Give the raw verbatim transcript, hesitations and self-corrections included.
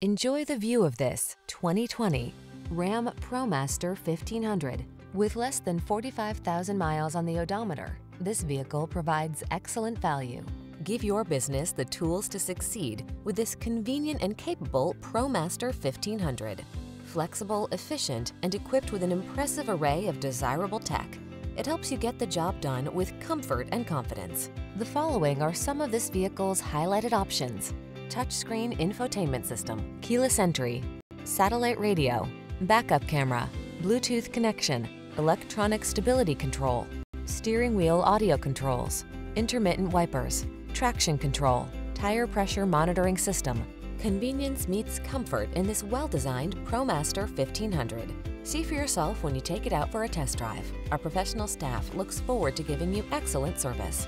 Enjoy the view of this twenty twenty Ram ProMaster fifteen hundred. With less than forty-five thousand miles on the odometer, this vehicle provides excellent value. Give your business the tools to succeed with this convenient and capable ProMaster fifteen hundred. Flexible, efficient, and equipped with an impressive array of desirable tech, it helps you get the job done with comfort and confidence. The following are some of this vehicle's highlighted options: touchscreen infotainment system, keyless entry, satellite radio, backup camera, Bluetooth connection, electronic stability control, steering wheel audio controls, intermittent wipers, traction control, tire pressure monitoring system. Convenience meets comfort in this well-designed ProMaster fifteen hundred. See for yourself when you take it out for a test drive. Our professional staff looks forward to giving you excellent service.